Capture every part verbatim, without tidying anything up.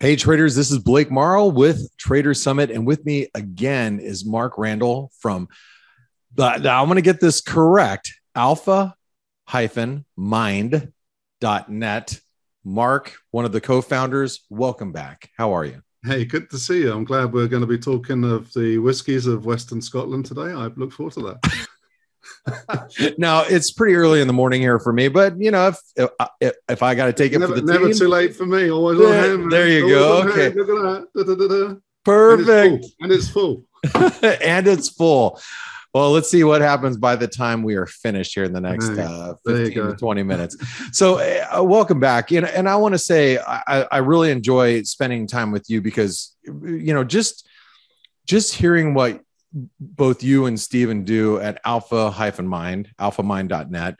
Hey traders, this is Blake Morrow with Trader's Summit, and with me again is Mark Randall from, but I want to get this correct, alpha mind dot net. Mark, one of the co-founders, welcome back. How are you? Hey, good to see you. I'm glad we're going to be talking of the whiskies of Western Scotland today. I look forward to that. Now, it's pretty early in the morning here for me, but you know, if if, if I got to take it never, for the never team, too late for me. Always yeah, on him. There you go. Okay. Da, da, da, da. Perfect. And it's full. And it's full. And it's full. Well, let's see what happens by the time we are finished here in the next uh, fifteen to twenty minutes. So uh, welcome back. And, and I want to say, I, I really enjoy spending time with you because, you know, just, just hearing what both you and Steven do at alpha mind, alpha mind dot net.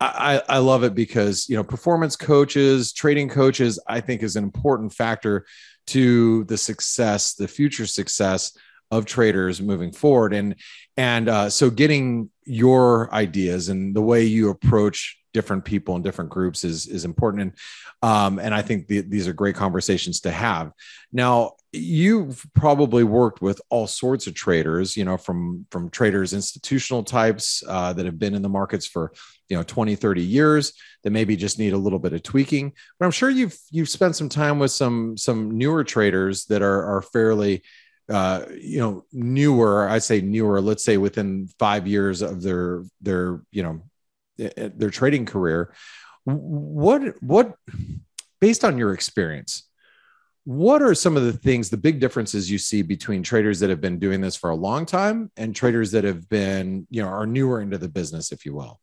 I, I love it because, you know, performance coaches, trading coaches, I think is an important factor to the success, the future success of traders moving forward. And, and uh, so getting your ideas and the way you approach different people and different groups is, is important. And, um, and I think the, these are great conversations to have. Now, you've probably worked with all sorts of traders, you know, from, from traders, institutional types uh, that have been in the markets for, you know, twenty, thirty years that maybe just need a little bit of tweaking, but I'm sure you've, you've spent some time with some, some newer traders that are, are fairly, uh, you know, newer, I say newer, let's say within five years of their, their, you know, their trading career. What, what, based on your experience, what are some of the things, the big differences you see between traders that have been doing this for a long time and traders that have been, you know, are newer into the business, if you will?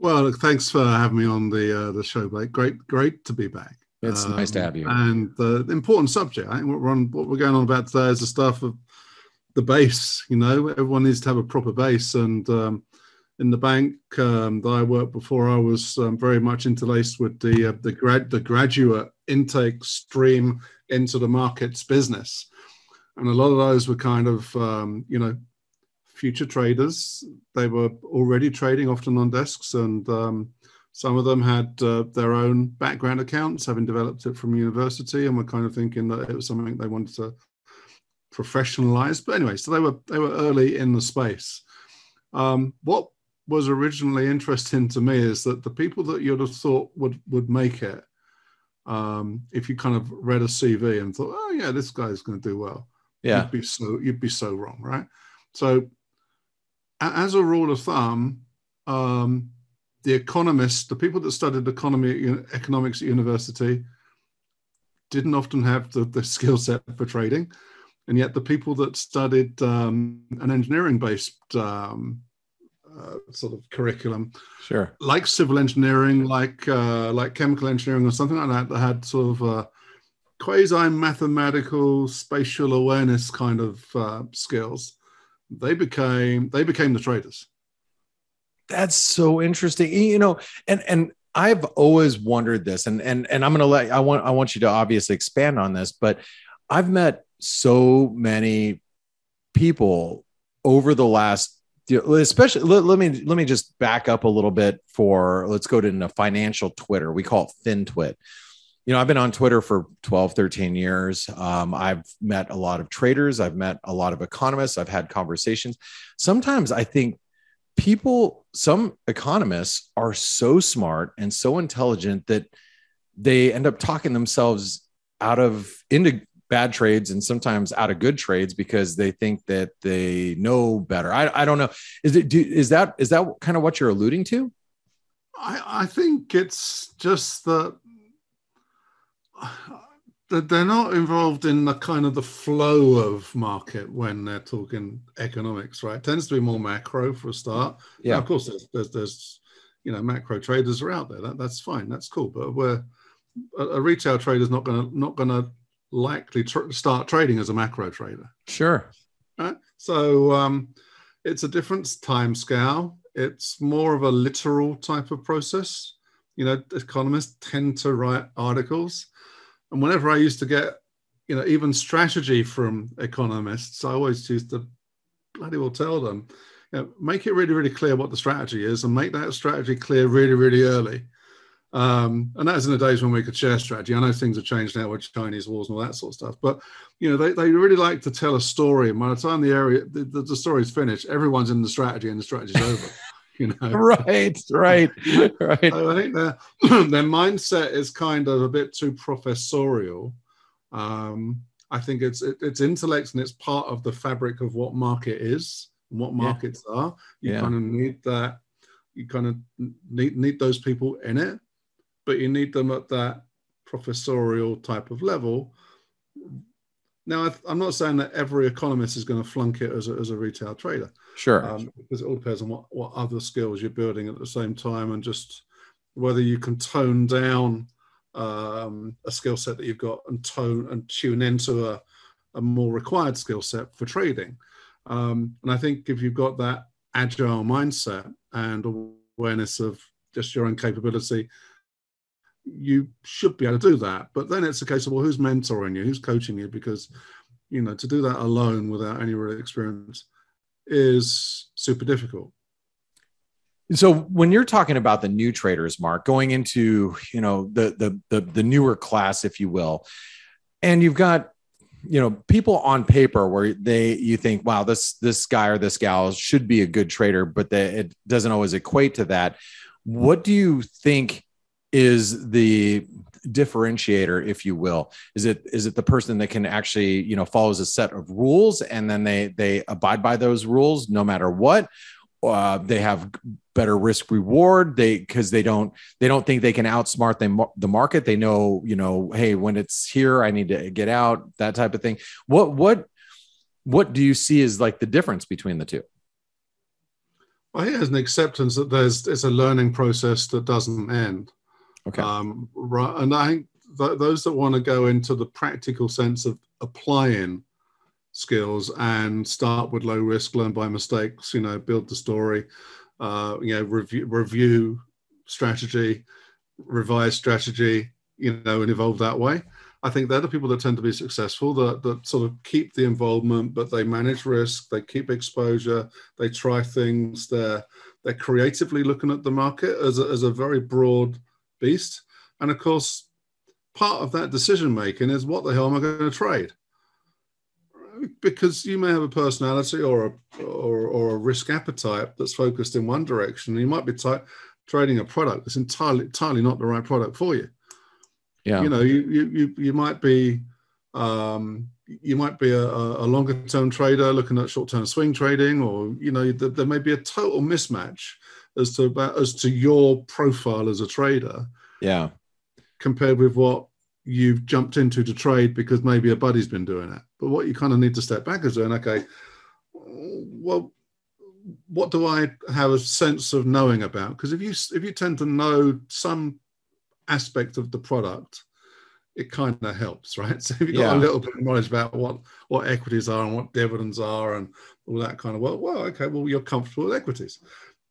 Well, thanks for having me on the uh, the show, Blake. Great, great to be back. It's um, nice to have you. And the uh, important subject, I think what we're, on, what we're going on about today is the stuff of the base. You know, everyone needs to have a proper base. And um, in the bank um, that I worked before, I was um, very much interlaced with the uh, the grad the graduate intake stream into the markets business, and a lot of those were kind of um, you know, future traders. They were already trading, often on desks, and um, some of them had uh, their own background accounts, having developed it from university, and were kind of thinking that it was something they wanted to professionalize. But anyway, so they were they were early in the space. Um, what was originally interesting to me is that the people that you'd have thought would would make it, Um, if you kind of read a C V and thought, oh yeah, this guy's going to do well, yeah, you'd be so you'd be so wrong, right? So, as a rule of thumb, um, the economists, the people that studied economy, economics at university, didn't often have the, the skill set for trading, and yet the people that studied um, an engineering-based um, Uh, sort of curriculum, sure, like civil engineering, like uh, like chemical engineering or something like that, that had sort of a quasi-mathematical spatial awareness kind of uh, skills. They became they became the traders. That's so interesting, you know. And and I've always wondered this, and and and I'm going to let I want I want you to obviously expand on this, but I've met so many people over the last. Especially, let, let me let me just back up a little bit for let's go to financial Twitter. We call it FinTwit. You know, I've been on Twitter for twelve, thirteen years. Um, I've met a lot of traders. I've met a lot of economists. I've had conversations. Sometimes I think people, some economists are so smart and so intelligent that they end up talking themselves out of into bad trades and sometimes out of good trades because they think that they know better. I, I don't know. Is it, do, is that, is that kind of what you're alluding to? I, I think it's just that they're not involved in the kind of the flow of market when they're talking economics, right? It tends to be more macro for a start. Yeah. Now, of course there's, there's, there's, you know, macro traders are out there. That, that's fine. That's cool. But we're a, a retail trader is not going to, not going to, likely tr- start trading as a macro trader. Sure. Right? So um, it's a different time scale. It's more of a literal type of process. You know, economists tend to write articles. And whenever I used to get, you know, even strategy from economists, I always used to bloody well tell them, you know, make it really, really clear what the strategy is and make that strategy clear really, really early. Um, and that is in the days when we could share strategy. I know things have changed now with Chinese walls and all that sort of stuff. But, you know, they, they really like to tell a story. And by the time the area, the, the, the story's finished, everyone's in the strategy and the strategy's over. You know, right, right, right. So I think their their mindset is kind of a bit too professorial. Um, I think it's it, it's intellect and it's part of the fabric of what market is and what markets yeah. are. You yeah. kind of need that. You kind of need need those people in it, but you need them at that professorial type of level. Now, I'm not saying that every economist is going to flunk it as a, as a retail trader. Sure. Um, because it all depends on what, what other skills you're building at the same time, and just whether you can tone down um, a skill set that you've got and tone and tune into a, a more required skill set for trading. Um, and I think if you've got that agile mindset and awareness of just your own capability, you should be able to do that. But then it's a case of, well, who's mentoring you? Who's coaching you? Because, you know, to do that alone without any real experience is super difficult. And so when you're talking about the new traders, Mark, going into, you know, the, the, the, the newer class, if you will, and you've got, you know, people on paper where they, you think, wow, this, this guy or this gal should be a good trader, but they, it doesn't always equate to that. What do you think is the differentiator, if you will? Is it is it the person that can actually, you know, follows a set of rules and then they they abide by those rules no matter what? Uh, they have better risk reward. They because they don't they don't think they can outsmart them, the market. They know, you know, hey, when it's here, I need to get out. That type of thing. What what what do you see is like the difference between the two? Well, here's an acceptance that there's it's a learning process that doesn't end. Okay. Um, right, and I think th those that want to go into the practical sense of applying skills and start with low risk, learn by mistakes, you know, build the story, uh, you know, review, review strategy, revise strategy, you know, and evolve that way. I think they're the people that tend to be successful, that, that sort of keep the involvement, but they manage risk, they keep exposure, they try things, they're, they're creatively looking at the market as a, as a very broad beast. And of course, part of that decision making is what the hell am I going to trade? Because you may have a personality or a or, or a risk appetite that's focused in one direction, and you might be trading a product that's entirely entirely not the right product for you. Yeah, you know, you you you, you might be um, you might be a, a longer term trader looking at short term swing trading, or you know, th there may be a total mismatch as to about, as to your profile as a trader, yeah, compared with what you've jumped into to trade because maybe a buddy's been doing it. But what you kind of need to step back is doing, okay, well, what do I have a sense of knowing about? Because if you if you tend to know some aspect of the product, it kind of helps, right? So if you've got yeah. a little bit of knowledge about what what equities are and what dividends are and all that kind of, well, well, okay, well, you're comfortable with equities.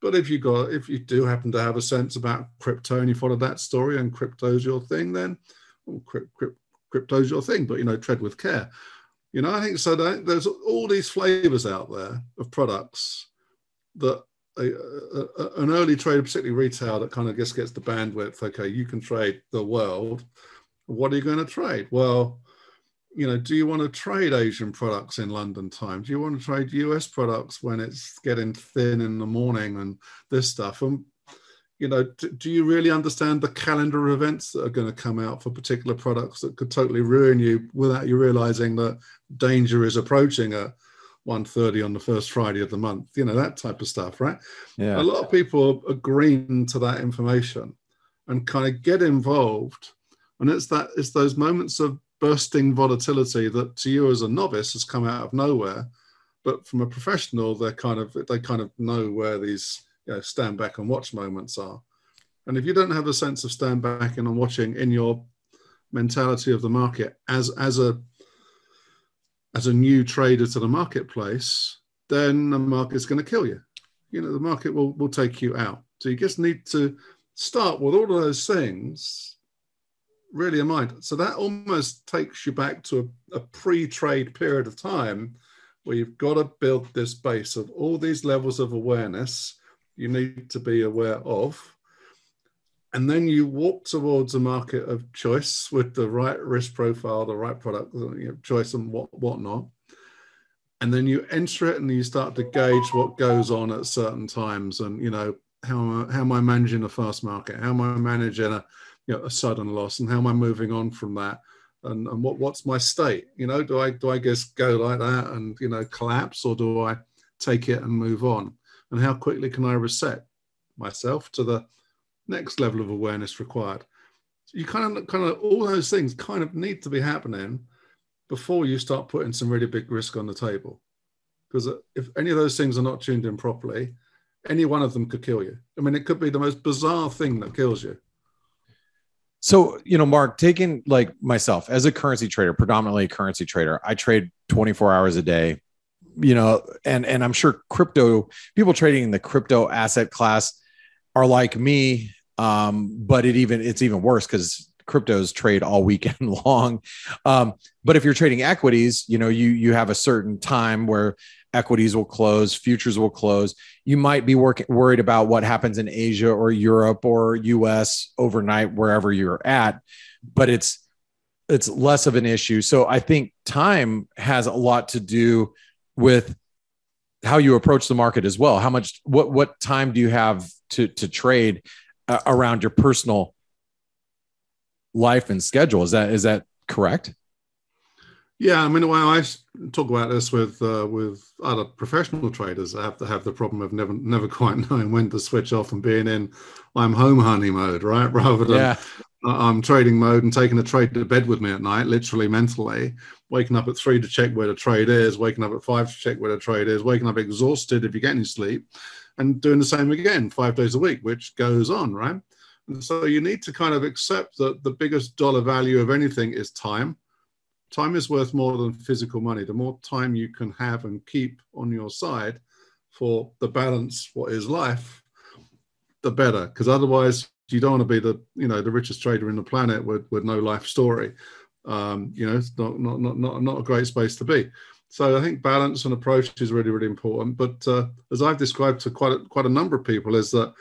But if you got, if you do happen to have a sense about crypto and you follow that story and crypto's your thing, then well, crypt, crypt, crypto's your thing. But you know, tread with care. You know, I think so. That there's all these flavors out there of products that a, a, a, an early trader, particularly retail, that kind of just gets the bandwidth. Okay, you can trade the world. What are you going to trade? Well, you know, do you want to trade Asian products in London time? Do you want to trade U S products when it's getting thin in the morning and this stuff? And, you know, do, do you really understand the calendar events that are going to come out for particular products that could totally ruin you without you realizing that danger is approaching at one thirty on the first Friday of the month? You know, that type of stuff, right? Yeah. A lot of people are agreeing to that information and kind of get involved. And it's that, it's those moments of bursting volatility that to you as a novice has come out of nowhere, but from a professional, they're kind of they kind of know where these, you know, stand back and watch moments are. And if you don't have a sense of stand back and watching in your mentality of the market as as a as a new trader to the marketplace, then the market's going to kill you. You know, the market will will take you out. So you just need to start with all of those things really in mind. So that almost takes you back to a, a pre-trade period of time where you've got to build this base of all these levels of awareness you need to be aware of. And then you walk towards a market of choice with the right risk profile, the right product, you know, choice and what whatnot. And then you enter it and you start to gauge what goes on at certain times. And, you know, how, how am I managing a fast market? How am I managing a, you know, a sudden loss? And how am I moving on from that? And, and what, what's my state? You know, do I, do I just go like that and, you know, collapse, or do I take it and move on? And how quickly can I reset myself to the next level of awareness required? So you kind of, kind of, all those things kind of need to be happening before you start putting some really big risk on the table. Because if any of those things are not tuned in properly, any one of them could kill you. I mean, it could be the most bizarre thing that kills you. So, you know, Mark, taking like myself as a currency trader, predominantly a currency trader, I trade twenty-four hours a day, you know, and, and I'm sure crypto, people trading in the crypto asset class are like me, um, but it even it's even worse because cryptos trade all weekend long. Um, but if you're trading equities, you know, you you have a certain time where equities will close, futures will close. You might be work, worried about what happens in Asia or Europe or U S overnight, wherever you're at, but it's it's less of an issue. So I think time has a lot to do with how you approach the market as well. How much, what what time do you have to to trade uh, around your personal life and schedule? Is that is that correct? Yeah, I mean, well, I talk about this with uh, with other professional traders. I have to have the problem of never never quite knowing when to switch off and being in I'm home honey mode, right? Rather than yeah. uh, I'm trading mode and taking a trade to bed with me at night, literally mentally. Waking up at three to check where the trade is. Waking up at five to check where the trade is. Waking up exhausted if you get any sleep, and doing the same again five days a week, which goes on, right? And so you need to kind of accept that the biggest dollar value of anything is time. Time is worth more than physical money. The more time you can have and keep on your side for the balance, what is life, the better. Because otherwise you don't want to be the, you know, the richest trader in the planet with, with no life story. Um, you know, it's not, not, not, not, not a great space to be. So I think balance and approach is really, really important. But uh, as I've described to quite a, quite a number of people is that,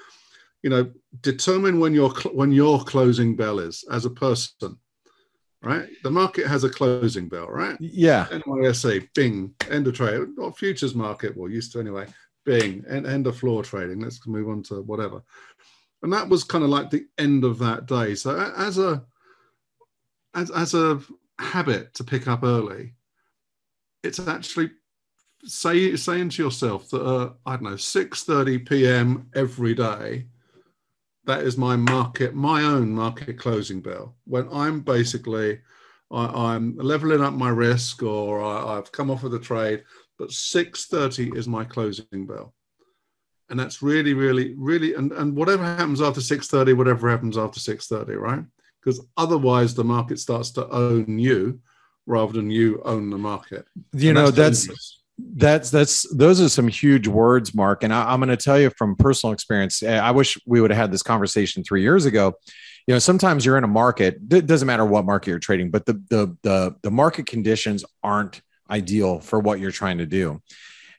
you know, determine when your when your closing bell is as a person, right? The market has a closing bell, right? Yeah. N Y S E, bing, end of trade. Or futures market, well, used to anyway, bing, and end of floor trading. Let's move on to whatever. And that was kind of like the end of that day. So as a as as a habit to pick up early, it's actually say, saying to yourself that uh, I don't know, six thirty p m every day. That is my market, my own market closing bell. When I'm basically, I, I'm leveling up my risk, or I, I've come off of the trade, but six thirty is my closing bell. And that's really, really, really, and, and whatever happens after six thirty, whatever happens after six thirty, right? Because otherwise the market starts to own you rather than you own the market. You know, that's... that's That's that's those are some huge words, Mark. And I, I'm going to tell you from personal experience. I wish we would have had this conversation three years ago. You know, sometimes you're in a market. It doesn't matter what market you're trading, but the the the, the market conditions aren't ideal for what you're trying to do.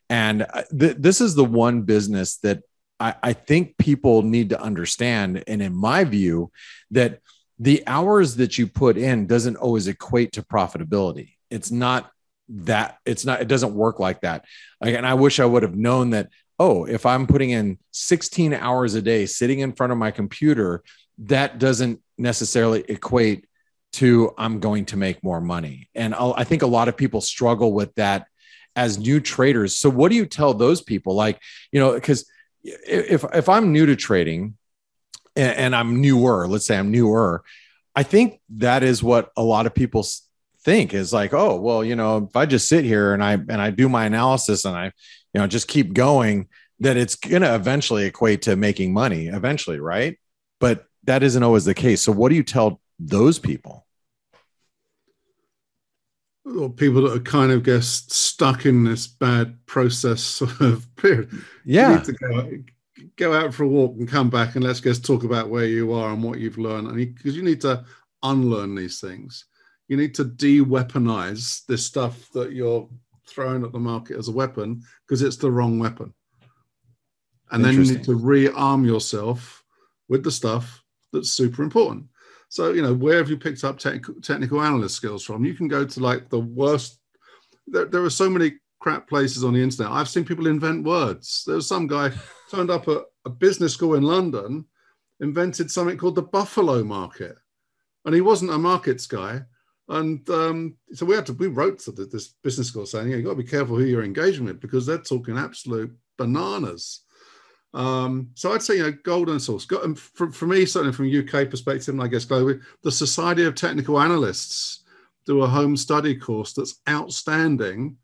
And th this is the one business that I, I think people need to understand. And in my view, that the hours that you put in doesn't always equate to profitability. It's not. that it's not, it doesn't work like that. Like, and I wish I would have known that, oh, if I'm putting in sixteen hours a day, sitting in front of my computer, that doesn't necessarily equate to I'm going to make more money. And I'll, I think a lot of people struggle with that as new traders. So what do you tell those people? Like, you know, cause if, if I'm new to trading and, and I'm newer, let's say I'm newer, I think that is what a lot of people think is like, oh, well, you know, if I just sit here and I, and I do my analysis and I, you know, just keep going, that it's going to eventually equate to making money eventually. Right. But that isn't always the case. So what do you tell those people? Well, people that are kind of just stuck in this bad process sort of period. Yeah. You need to go, go out for a walk and come back and let's just talk about where you are and what you've learned. And because you, you need to unlearn these things. You need to de-weaponize this stuff that you're throwing at the market as a weapon, because it's the wrong weapon. And then you need to rearm yourself with the stuff that's super important. So, you know, where have you picked up tech, technical analyst skills from? You can go to like the worst. There, there are so many crap places on the internet. I've seen people invent words. There was some guy turned up at a business school in London, invented something called the buffalo market. And he wasn't a markets guy. And um, so we had to, we wrote to the, this business school saying, yeah, you've got to be careful who you're engaging with because they're talking absolute bananas. Um, so I'd say, you know, golden source. And for, for me, certainly from a U K perspective, and I guess globally, the Society of Technical Analysts do a home study course that's outstanding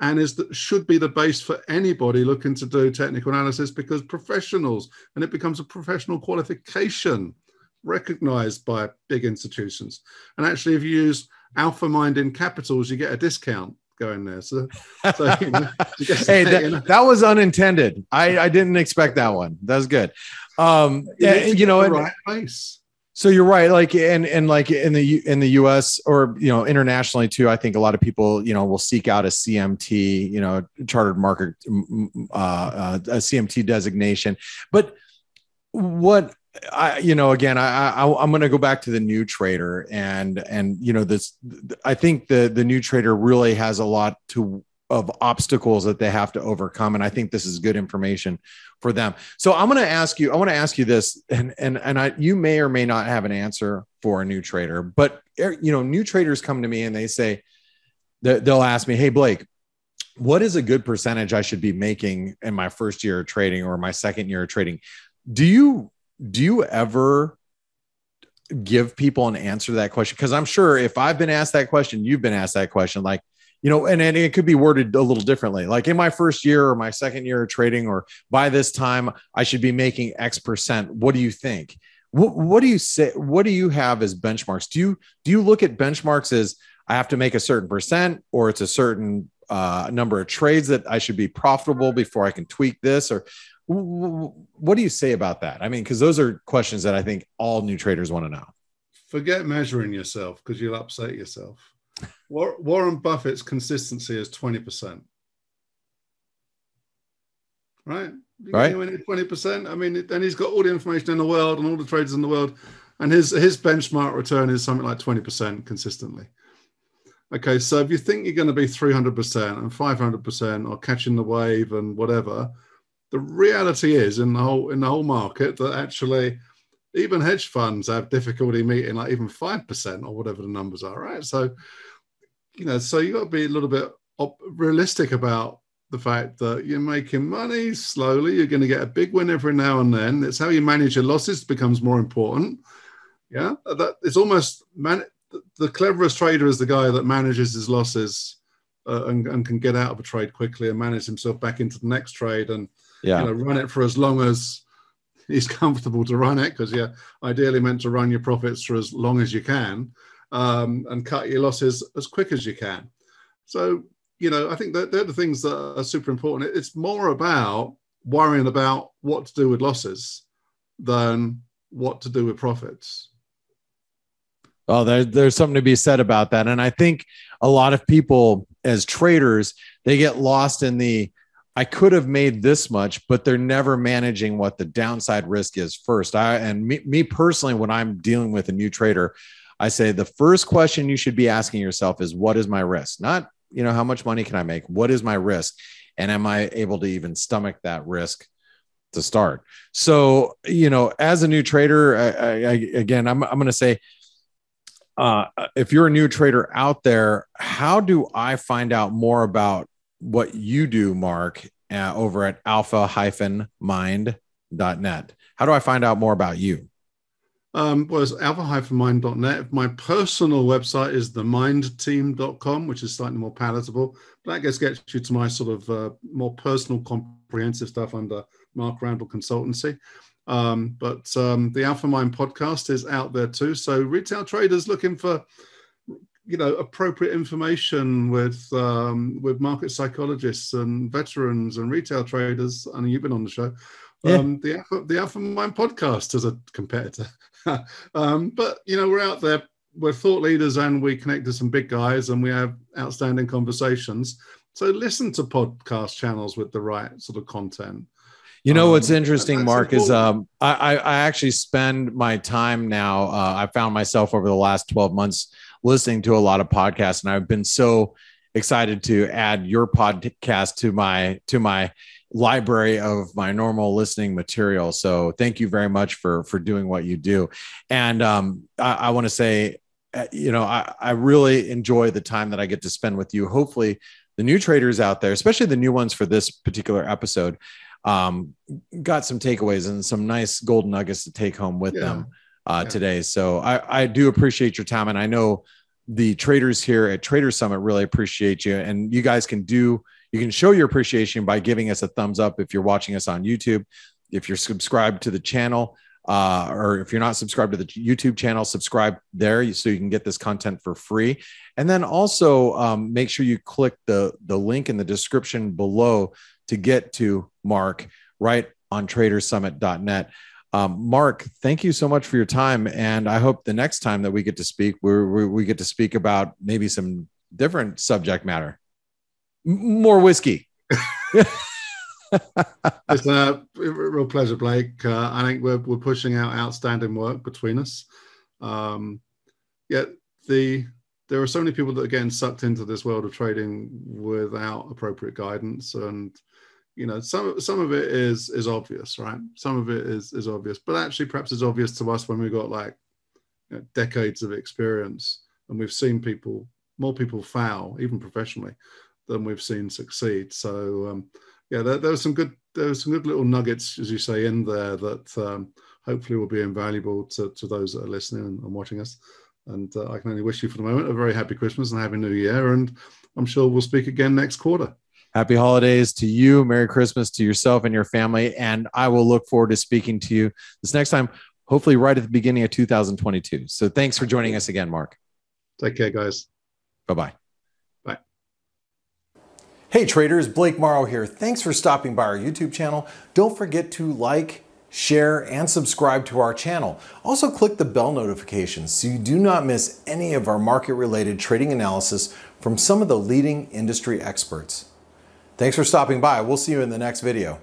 and is that should be the base for anybody looking to do technical analysis because professionals, and it becomes a professional qualification recognized by big institutions. And actually, if you use Alpha Mind in capitals, you get a discount going there. So, so you know, hey, that, you know. that was unintended. I, I didn't expect that one. That was good. Um, you, and, you know, the right and, place. So you're right. Like, and, and like in the, in the U S or, you know, internationally too, I think a lot of people, you know, will seek out a C M T, you know, chartered market, uh, uh, a C M T designation. But what, I, you know, again, I, I, I'm going to go back to the new trader and, and, you know, this, I think the, the new trader really has a lot to, of obstacles that they have to overcome. And I think this is good information for them. So I'm going to ask you, I want to ask you this, and, and, and I, you may or may not have an answer for a new trader, but you know, new traders come to me and they say, they'll ask me, hey, Blake, what is a good percentage I should be making in my first year of trading or my second year of trading? Do you, Do you ever give people an answer to that question? Because I'm sure if I've been asked that question, you've been asked that question, like, you know, and, and it could be worded a little differently. Like in my first year or my second year of trading, or by this time, I should be making X percent. What do you think? What, what do you say? What do you have as benchmarks? Do you, do you look at benchmarks as I have to make a certain percent, or it's a certain uh, number of trades that I should be profitable before I can tweak this? Or what do you say about that? I mean, because those are questions that I think all new traders want to know. Forget measuring yourself because you'll upset yourself. Warren Buffett's consistency is twenty percent. Right? Right. twenty percent. I mean, and he's got all the information in the world and all the traders in the world. And his, his benchmark return is something like twenty percent consistently. Okay, so if you think you're going to be three hundred percent and five hundred percent or catching the wave and whatever, the reality is in the whole in the whole market that actually even hedge funds have difficulty meeting like even five percent or whatever the numbers are, right? So, you know, so you got to be a little bit op- realistic about the fact that you're making money slowly. You're going to get a big win every now and then. It's how you manage your losses becomes more important. Yeah, that it's almost man- the cleverest trader is the guy that manages his losses uh, and, and can get out of a trade quickly and manage himself back into the next trade and Yeah. You know, run it for as long as he's comfortable to run it, because you're ideally meant to run your profits for as long as you can um, and cut your losses as quick as you can. So, you know, I think that they're the things that are super important. It's more about worrying about what to do with losses than what to do with profits. Well, there, there's something to be said about that. And I think a lot of people as traders, they get lost in the I could have made this much, but they're never managing what the downside risk is first. I, and me, me personally, when I'm dealing with a new trader, I say the first question you should be asking yourself is, what is my risk? Not, you know, how much money can I make? What is my risk? And am I able to even stomach that risk to start? So, you know, as a new trader, I, I, I, again, I'm, I'm going to say, uh, if you're a new trader out there, how do I find out more about what you do, Mark, uh, over at alpha mind dot net. How do I find out more about you? Um, well, it's alpha mind dot net. My personal website is the mind team dot com, which is slightly more palatable. But that gets, gets you to my sort of uh, more personal, comprehensive stuff under Mark Randall Consultancy. Um, but um, the Alpha Mind podcast is out there too. So retail traders looking for you know, appropriate information with um, with market psychologists and veterans and retail traders. I know you've been on the show. Yeah. Um, the Alpha, the Alpha Mind podcast is a competitor. um, but, you know, we're out there. We're thought leaders and we connect to some big guys and we have outstanding conversations. So listen to podcast channels with the right sort of content. You know, um, what's interesting, Mark, cool. is um, I, I actually spend my time now. Uh, I found myself over the last twelve months listening to a lot of podcasts, and I've been so excited to add your podcast to my to my library of my normal listening material. So thank you very much for for doing what you do. And um, I, I want to say, you know, I, I really enjoy the time that I get to spend with you. Hopefully the new traders out there, especially the new ones for this particular episode, um, got some takeaways and some nice gold nuggets to take home with yeah. them uh, yeah. today. So I, I do appreciate your time. And I know the traders here at Trader's Summit really appreciate you. And you guys can do, you can show your appreciation by giving us a thumbs up if you're watching us on YouTube, if you're subscribed to the channel. Uh, or if you're not subscribed to the YouTube channel, subscribe there so you can get this content for free. And then also um, make sure you click the, the link in the description below to get to Mark right on trader summit dot net. Um, Mark, thank you so much for your time. And I hope the next time that we get to speak, we're, we, we get to speak about maybe some different subject matter. M- more whiskey. It's a real pleasure, Blake. Uh, I think we're, we're pushing out outstanding work between us. Um, yet the there are so many people that are getting sucked into this world of trading without appropriate guidance, and you know some some of it is is obvious, right? Some of it is is obvious, but actually perhaps it's obvious to us when we've got like you know, decades of experience and we've seen people more people foul, even professionally, than we've seen succeed. So. Um, Yeah, there, there was some good, there was some good little nuggets, as you say, in there that um, hopefully will be invaluable to, to those that are listening and, and watching us. And uh, I can only wish you for the moment a very happy Christmas and happy New Year. And I'm sure we'll speak again next quarter. Happy holidays to you. Merry Christmas to yourself and your family. And I will look forward to speaking to you this next time, hopefully right at the beginning of two thousand twenty-two. So thanks for joining us again, Mark. Take care, guys. Bye-bye. Hey traders, Blake Morrow here. Thanks for stopping by our YouTube channel. Don't forget to like, share, and subscribe to our channel. Also click the bell notifications so you do not miss any of our market-related trading analysis from some of the leading industry experts. Thanks for stopping by. We'll see you in the next video.